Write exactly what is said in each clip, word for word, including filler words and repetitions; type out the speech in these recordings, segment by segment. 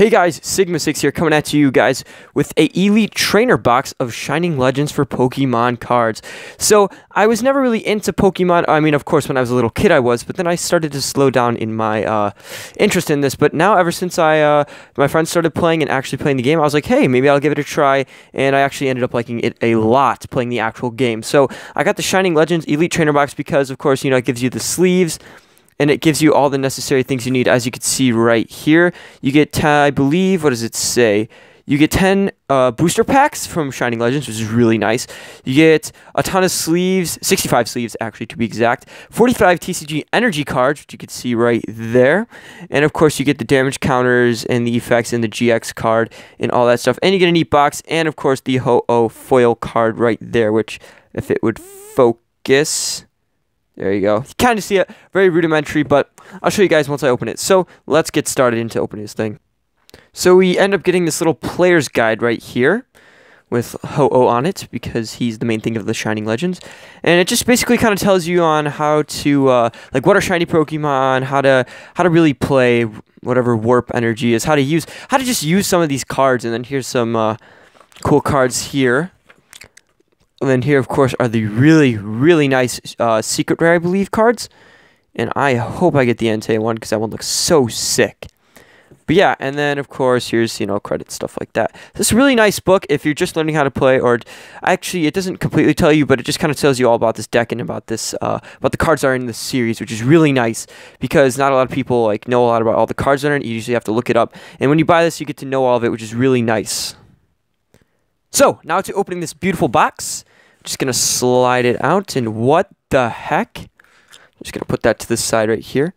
Hey guys, Sigma six here, coming at you guys with a Elite Trainer Box of Shining Legends for Pokemon cards. So, I was never really into Pokemon. I mean, of course, when I was a little kid I was, but then I started to slow down in my uh, interest in this. But now, ever since I uh, my friends started playing and actually playing the game, I was like, hey, maybe I'll give it a try, and I actually ended up liking it a lot, playing the actual game. So, I got the Shining Legends Elite Trainer Box because, of course, you know, it gives you the sleeves, and it gives you all the necessary things you need, as you can see right here. You get, I believe, what does it say? You get ten uh, booster packs from Shining Legends, which is really nice. You get a ton of sleeves, sixty-five sleeves actually to be exact, forty-five T C G energy cards, which you can see right there. And of course you get the damage counters and the effects and the G X card and all that stuff. And you get a neat box and of course the Ho-Oh foil card right there, which if it would focus... There you go. You kind of see it. Very rudimentary, but I'll show you guys once I open it. So let's get started into opening this thing. So we end up getting this little player's guide right here with Ho-Oh on it because he's the main thing of the Shining Legends. And it just basically kind of tells you on how to, uh, like what are shiny Pokemon, how to, how to really play whatever Warp Energy is, how to use, how to just use some of these cards. And then here's some uh, cool cards here. And then here, of course, are the really, really nice uh, Secret Rare, I believe, cards. And I hope I get the Entei one, because that one looks so sick. But yeah, and then, of course, here's, you know, credit stuff like that. This is a really nice book if you're just learning how to play, or actually, it doesn't completely tell you, but it just kind of tells you all about this deck and about this, uh, about the cards that are in this series, which is really nice, because not a lot of people, like, know a lot about all the cards that are in it. You usually have to look it up. And when you buy this, you get to know all of it, which is really nice. So, now to opening this beautiful box. Just gonna slide it out, and what the heck? I'm just gonna put that to the side right here,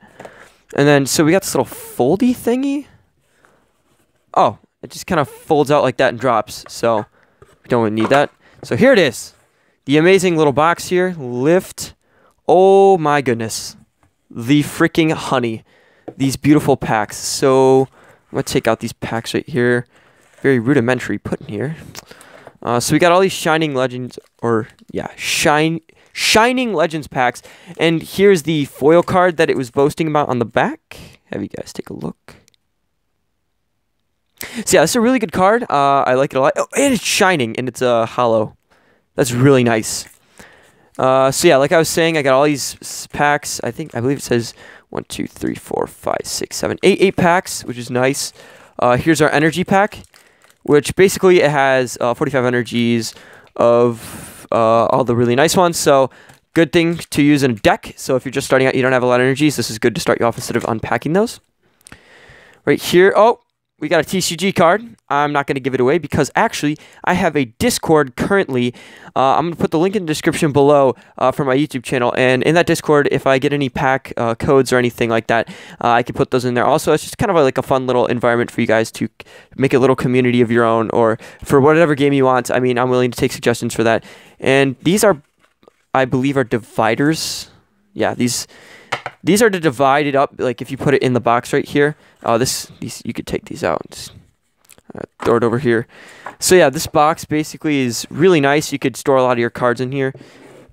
and then so we got this little foldy thingy. Oh, it just kind of folds out like that and drops. So we don't need that. So here it is, the amazing little box here. Lift. Oh my goodness, the freaking honey. These beautiful packs. So I'm gonna take out these packs right here. Very rudimentary put in here. Uh, so we got all these Shining Legends, or, yeah, shine, Shining Legends packs. And here's the foil card that it was boasting about on the back. Have you guys take a look. So, yeah, it's a really good card. Uh, I like it a lot. Oh, and it's shining, and it's a uh, hollow. That's really nice. Uh, so, yeah, like I was saying, I got all these packs. I think, I believe it says one, two, three, four, five, six, seven, eight, eight packs, which is nice. Uh, here's our energy pack, which basically it has uh, forty-five energies of uh, all the really nice ones. So good thing to use in a deck. So if you're just starting out, you don't have a lot of energies, this is good to start you off instead of unpacking those. Right here, oh, we got a T C G card. I'm not going to give it away because actually I have a Discord currently. Uh, I'm going to put the link in the description below uh, for my YouTube channel. And in that Discord, if I get any pack uh, codes or anything like that, uh, I can put those in there. Also, it's just kind of like a fun little environment for you guys to make a little community of your own or for whatever game you want. I mean, I'm willing to take suggestions for that. And these are, I believe, are dividers. Yeah, these... These are to divide it up, like if you put it in the box right here. Uh, this, these, you could take these out and just, uh, throw it over here. So yeah, this box basically is really nice. You could store a lot of your cards in here.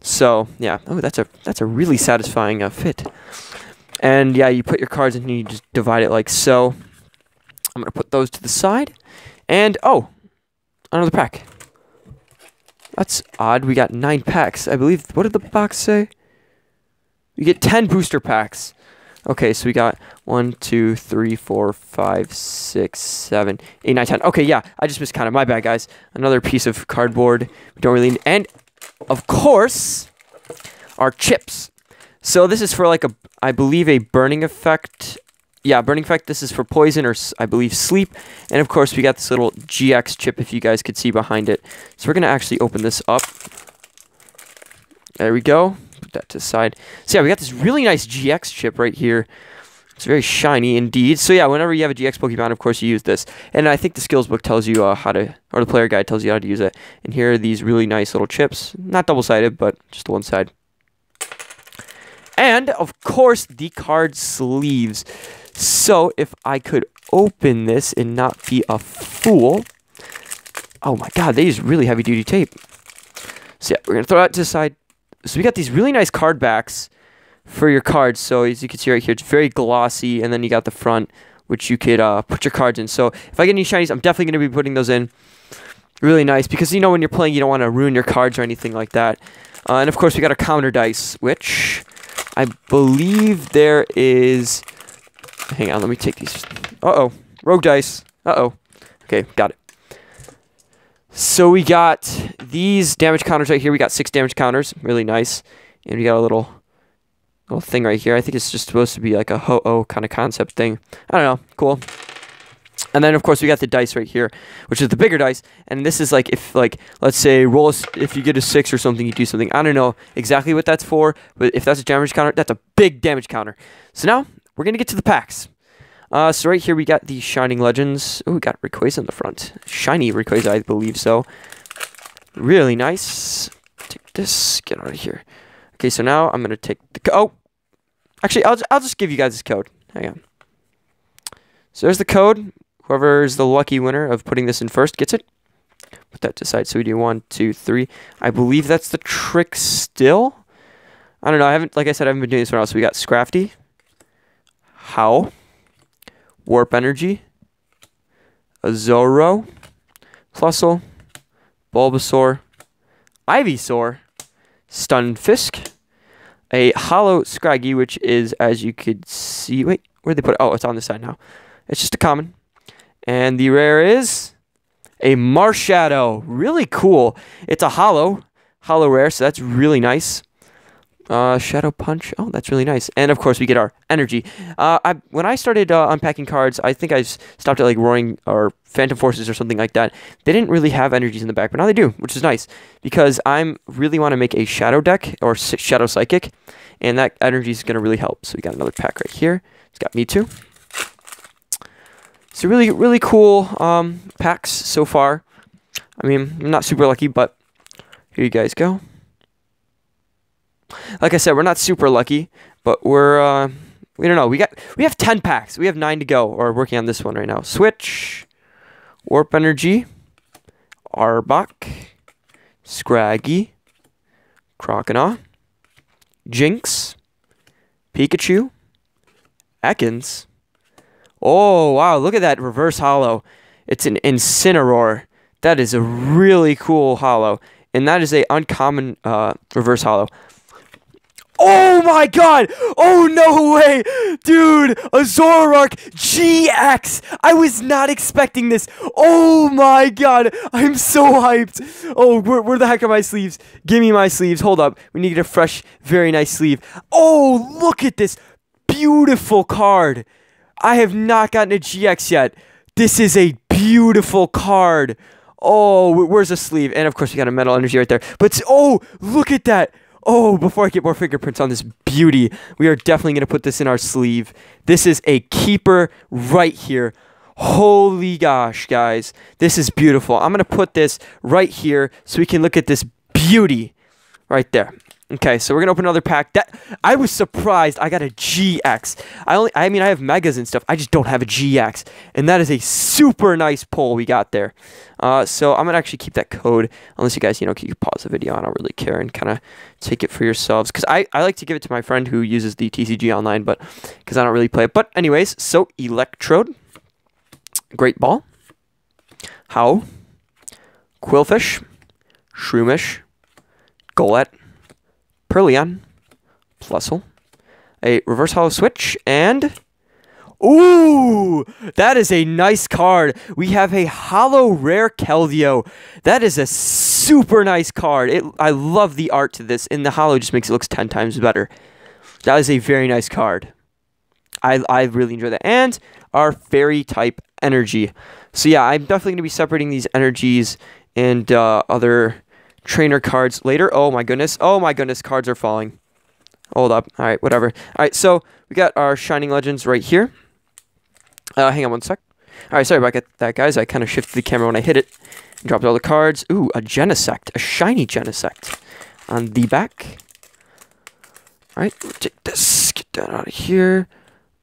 So yeah, oh, that's a that's a really satisfying uh, fit. And yeah, you put your cards in here, you just divide it like so. I'm gonna put those to the side, and oh, another pack. That's odd. We got nine packs, I believe. What did the box say? You get ten booster packs. Okay, so we got one, two, three, four, five, six, seven, eight, nine, ten. Okay, yeah, I just missed count it. My bad, guys. Another piece of cardboard. We don't really need. And, of course, our chips. So this is for, like, a, I believe, a burning effect. Yeah, burning effect. This is for poison or, I believe, sleep. And, of course, we got this little G X chip, if you guys could see behind it. So we're going to actually open this up. There we go. That to the side. So yeah, we got this really nice G X chip right here. It's very shiny indeed. So yeah, whenever you have a G X Pokemon, of course you use this. And I think the skills book tells you uh, how to, or the player guide tells you how to use it. And here are these really nice little chips. Not double-sided, but just the one side. And, of course, the card sleeves. So, if I could open this and not be a fool. Oh my god, they use really heavy-duty tape. So yeah, we're going to throw that to the side. So we got these really nice card backs for your cards. So as you can see right here, it's very glossy. And then you got the front which you could uh, put your cards in. So if I get any shinies, I'm definitely going to be putting those in. Really nice, because, you know, when you're playing, you don't want to ruin your cards or anything like that. Uh, and, of course, we got a counter dice, which I believe there is... Hang on, let me take these. Uh-oh. Rogue dice. Uh-oh. Okay, got it. So we got these damage counters right here. We got six damage counters. Really nice. And we got a little little thing right here. I think it's just supposed to be like a Ho-Oh kind of concept thing. I don't know. Cool. And then, of course, we got the dice right here, which is the bigger dice. And this is like if, like, let's say, roll a, if you get a six or something, you do something. I don't know exactly what that's for, but if that's a damage counter, that's a big damage counter. So now we're going to get to the packs. Uh, so right here we got the Shining Legends. Oh, we got Rayquaza in the front. Shiny Rayquaza, I believe so. Really nice. Take this. Get out of here. Okay, so now I'm going to take the co- Oh! Actually, I'll, I'll just give you guys this code. Hang on. So there's the code. Whoever's the lucky winner of putting this in first gets it. Put that to side. So we do one, two, three. I believe that's the trick still. I don't know. I haven't, like I said, I haven't been doing this one else. So we got Scrafty. How? Warp Energy, a Zoro, Plusle, Bulbasaur, Ivysaur, Stunfisk, a hollow Scraggy, which is, as you could see, wait, where'd they put it? Oh, it's on this side now. It's just a common. And the rare is a Marshadow. Really cool. It's a hollow, hollow rare, so that's really nice. Uh, Shadow Punch. Oh, that's really nice. And, of course, we get our energy. Uh, I, when I started uh, unpacking cards, I think I stopped at, like, Roaring or Phantom Forces or something like that. They didn't really have energies in the back, but now they do, which is nice. Because I really want to make a Shadow deck or Shadow Psychic, and that energy is going to really help. So we got another pack right here. It's got Mewtwo. So really, really cool um, packs so far. I mean, I'm not super lucky, but here you guys go. Like I said, we're not super lucky, but we're, uh, we don't know. We got, we have ten packs. We have nine to go, or working on this one right now. Switch, Warp Energy, Arbok, Scraggy, Croconaw, Jinx, Pikachu, Ekans. Oh, wow, look at that reverse holo. It's an Incineroar. That is a really cool holo. And that is a uncommon uh, reverse holo. Oh my god! Oh no way! Dude, a Zoroark G X! I was not expecting this! Oh my god! I'm so hyped! Oh, where, where the heck are my sleeves? Give me my sleeves. Hold up. We need to get a fresh, very nice sleeve. Oh, look at this beautiful card! I have not gotten a G X yet. This is a beautiful card. Oh, where's the sleeve? And, of course, we got a metal energy right there. But, oh, look at that. Oh, before I get more fingerprints on this beauty, we are definitely going to put this in our sleeve. This is a keeper right here. Holy gosh, guys. This is beautiful. I'm going to put this right here so we can look at this beauty right there. Okay, so we're going to open another pack. That I was surprised I got a G X. I only, I mean, I have Megas and stuff. I just don't have a G X. And that is a super nice pull we got there. Uh, so I'm going to actually keep that code. Unless you guys, you know, you pause the video. I don't really care and kind of take it for yourselves. Because I, I like to give it to my friend who uses the T C G online, but because I don't really play it. But anyways, so Electrode, Great Ball, Ho-Oh, Qwilfish, Shroomish, Golett, Purrloin, Plusle, a reverse hollow switch, and ooh, that is a nice card. We have a hollow rare Keldeo. That is a super nice card. It, I love the art to this, and the hollow just makes it look ten times better. That is a very nice card. I I really enjoy that, and our fairy type energy. So yeah, I'm definitely gonna be separating these energies and uh, other trainer cards later. Oh my goodness. Oh my goodness. Cards are falling. Hold up. All right. Whatever. All right. So we got our Shining Legends right here. Uh, hang on one sec. All right. Sorry about that, guys. I kind of shifted the camera when I hit it and dropped all the cards. Ooh, a Genesect. A shiny Genesect on the back. All right. Take this. Get that out of here.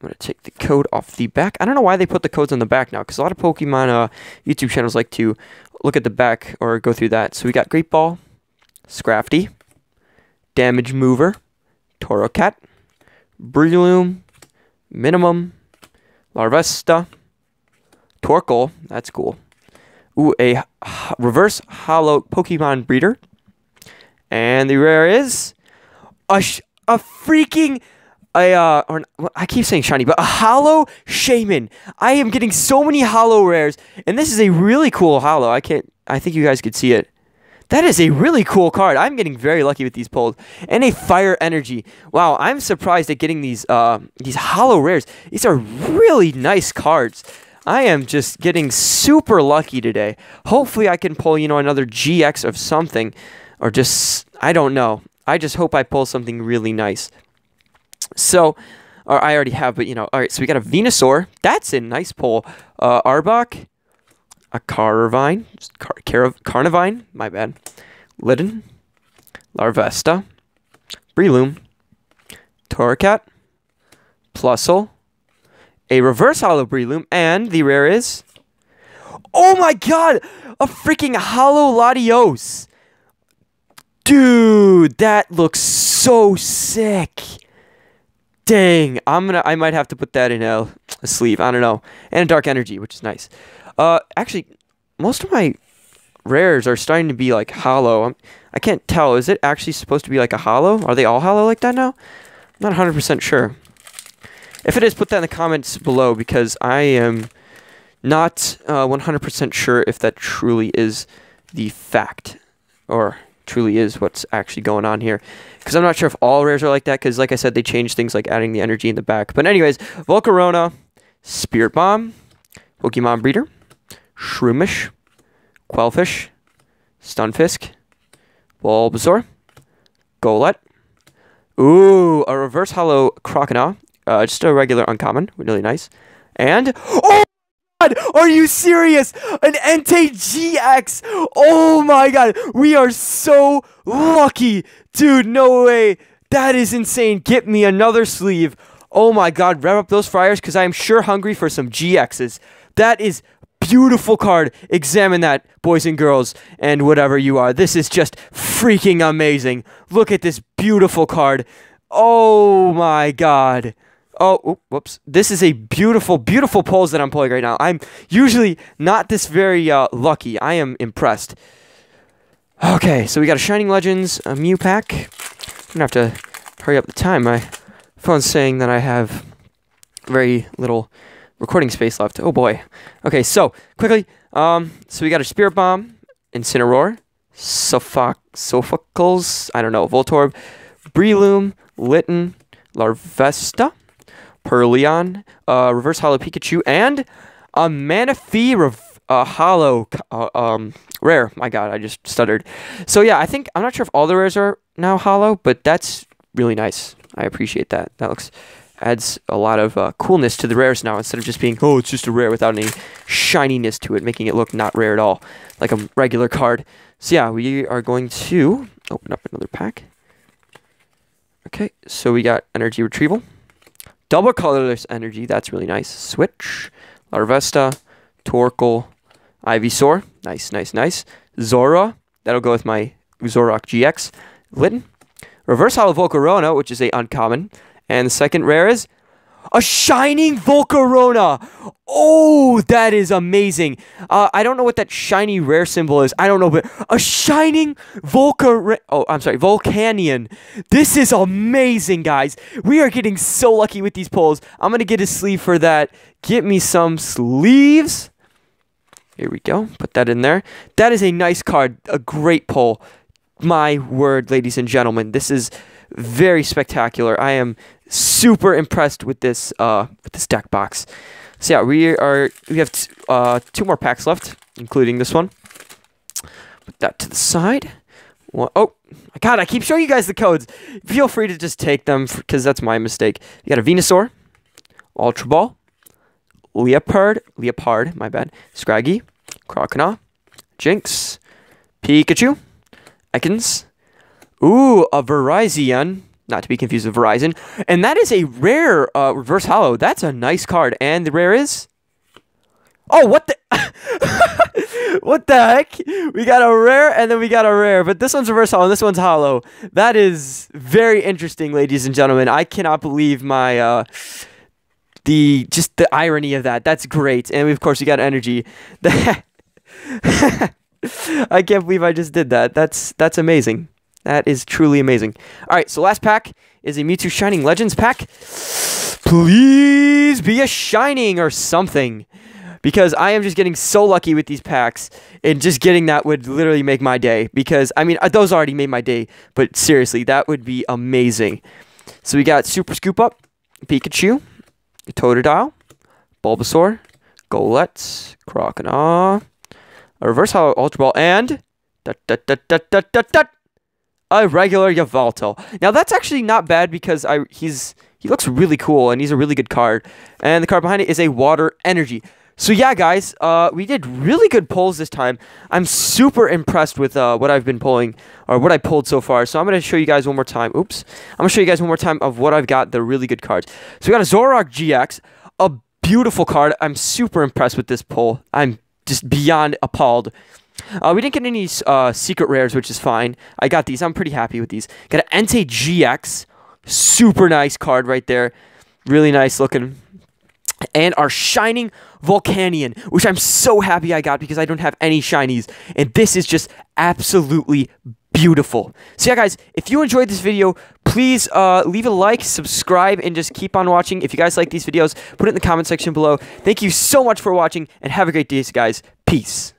I'm going to take the code off the back. I don't know why they put the codes on the back now, because a lot of Pokemon uh, YouTube channels like to look at the back or go through that. So we got Great Ball, Scrafty, Damage Mover, Torkoal, Breloom, Minimum, Larvesta. Torkoal. That's cool. Ooh, a reverse hollow Pokemon Breeder. And the rare is a, sh a freaking... I, uh, or an, I keep saying shiny, but a hollow Shaman. I am getting so many hollow rares, and this is a really cool hollow. I can't, I think you guys could see it. That is a really cool card. I'm getting very lucky with these pulls. And a Fire Energy. Wow, I'm surprised at getting these, uh, these hollow rares. These are really nice cards. I am just getting super lucky today. Hopefully I can pull, you know, another G X of something, or just, I don't know. I just hope I pull something really nice. So, or I already have, but you know, all right, so we got a Venusaur. That's a nice pull. Uh, Arbok, a Carnivine, Car Car Carnivine, my bad. Litten, Larvesta, Breloom, Torkoal, Plusle, a reverse hollow Breloom, and the rare is, oh my god, a freaking hollow Latios. Dude, that looks so sick. Dang, I'm gonna. I might have to put that in a, a sleeve. I don't know, and a Dark Energy, which is nice. Uh, actually, most of my rares are starting to be like hollow. I'm, I can't tell. Is it actually supposed to be like a hollow? Are they all hollow like that now? I'm not one hundred percent sure. If it is, put that in the comments below, because I am not uh, one hundred percent sure if that truly is the fact, or truly is what's actually going on here, because I'm not sure if all rares are like that, because like I said, they change things like adding the energy in the back. But anyways, Volcarona, Spirit Bomb, Pokemon Breeder, Shroomish, Qwilfish, Stunfisk, Bulbasaur, Golett. Ooh, a reverse hollow Croconaw, uh, just a regular uncommon, really nice. And oh God, are you serious? An Entei G X! Oh my god, we are so lucky! Dude, no way! That is insane! Get me another sleeve! Oh my god, rev up those fryers, because I am sure hungry for some G Xs. That is beautiful card. Examine that, boys and girls, and whatever you are. This is just freaking amazing. Look at this beautiful card. Oh my god. Oh, whoops. This is a beautiful, beautiful pulls that I'm pulling right now. I'm usually not this very uh, lucky. I am impressed. Okay, so we got a Shining Legends, a Mew pack. I'm going to have to hurry up the time. My phone's saying that I have very little recording space left. Oh, boy. Okay, so, quickly. Um, so we got a Spirit Bomb, Incineroar, Sophoc Sophocles, I don't know, Voltorb, Breloom, Litten, Larvesta, Purrloin, uh, reverse hollow Pikachu, and a Manaphy rev uh, hollow uh, um, rare. My god, I just stuttered. So yeah, I think, I'm not sure if all the rares are now hollow, but that's really nice. I appreciate that. That looks, adds a lot of uh, coolness to the rares now, instead of just being, oh, it's just a rare without any shininess to it, making it look not rare at all, like a regular card. So yeah, we are going to open up another pack. Okay, so we got Energy Retrieval. Double colorless energy, that's really nice. Switch, Larvesta, Torkoal, Ivysaur, nice, nice, nice. Zora, that'll go with my Zoroark G X. Litten, reverse hollow Volcarona, which is a uncommon. And the second rare is a Shining Volcarona! Oh, that is amazing. Uh, I don't know what that shiny rare symbol is. I don't know, but a Shining Volcar... Oh, I'm sorry, Volcanion. This is amazing, guys. We are getting so lucky with these pulls. I'm going to get a sleeve for that. Get me some sleeves. Here we go. Put that in there. That is a nice card. A great pull. My word, ladies and gentlemen. This is very spectacular. I am super impressed with this uh, with this deck box. So yeah, we are we have t uh, two more packs left, including this one. Put that to the side. One, oh my god! I keep showing you guys the codes. Feel free to just take them, because that's my mistake. You got a Venusaur, Ultra Ball, Leopard, Leopard. My bad. Scraggy, Croconaw, Jinx, Pikachu, Ekans. Ooh, a Verizon. Not to be confused with Verizon. And that is a rare uh, reverse hollow. That's a nice card. And the rare is... Oh, what the... what the heck? We got a rare and then we got a rare. But this one's reverse hollow and this one's hollow. That is very interesting, ladies and gentlemen. I cannot believe my... Uh, the just the irony of that. That's great. And we, of course, we got energy. I can't believe I just did that. That's that's amazing. That is truly amazing. All right, so last pack is a Mewtwo Shining Legends pack. Please be a Shining or something, because I am just getting so lucky with these packs, and just getting that would literally make my day, because, I mean, those already made my day, but seriously, that would be amazing. So we got Super Scoop Up, Pikachu, Totodile, Bulbasaur, Golett, Croconaw, a Reverse Hollow Ultra Ball, and da, da, da, da, da, da, da, a regular Yveltal. Now, that's actually not bad, because I he's he looks really cool, and he's a really good card. And the card behind it is a Water Energy. So yeah, guys, uh, we did really good pulls this time. I'm super impressed with uh, what I've been pulling, or what I pulled so far. So I'm going to show you guys one more time. Oops. I'm going to show you guys one more time of what I've got, the really good cards. So we got a Zoroark G X, a beautiful card. I'm super impressed with this pull. I'm just beyond appalled. Uh, we didn't get any uh, secret rares, which is fine. I got these. I'm pretty happy with these. Got an Entei G X. Super nice card right there. Really nice looking. And our Shining Volcanion, which I'm so happy I got, because I don't have any shinies. And this is just absolutely beautiful. So yeah, guys, if you enjoyed this video, please uh, leave a like, subscribe, and just keep on watching. If you guys like these videos, put it in the comment section below. Thank you so much for watching, and have a great day, guys. Peace.